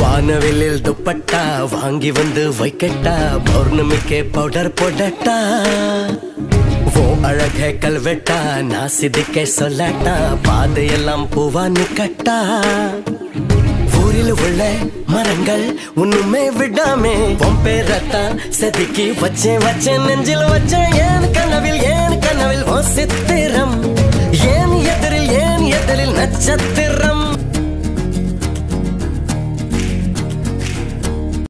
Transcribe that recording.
வானவெளியில் துப்பட்டா வாங்கி வந்து வைக்கட்டா பௌர்ணமிக்கே பவுடர் போடட்டா ஓ அழகே கல்வெட்டா நான் சிதிக்கே சொல்லட்டா பாதையெல்லாம் பூவா நிக்கட்டா ஊரில் உள்ள மரங்கள் ஒண்ணுமே விடாமே பொம்பேரத்தா செதுக்கி வச்சேன் வச்சேன் நெஞ்சில் வச்சேன் ஏன் கனவில் ஓ சித்திரம் ஏன் எதிரில் நட்சத்திரம்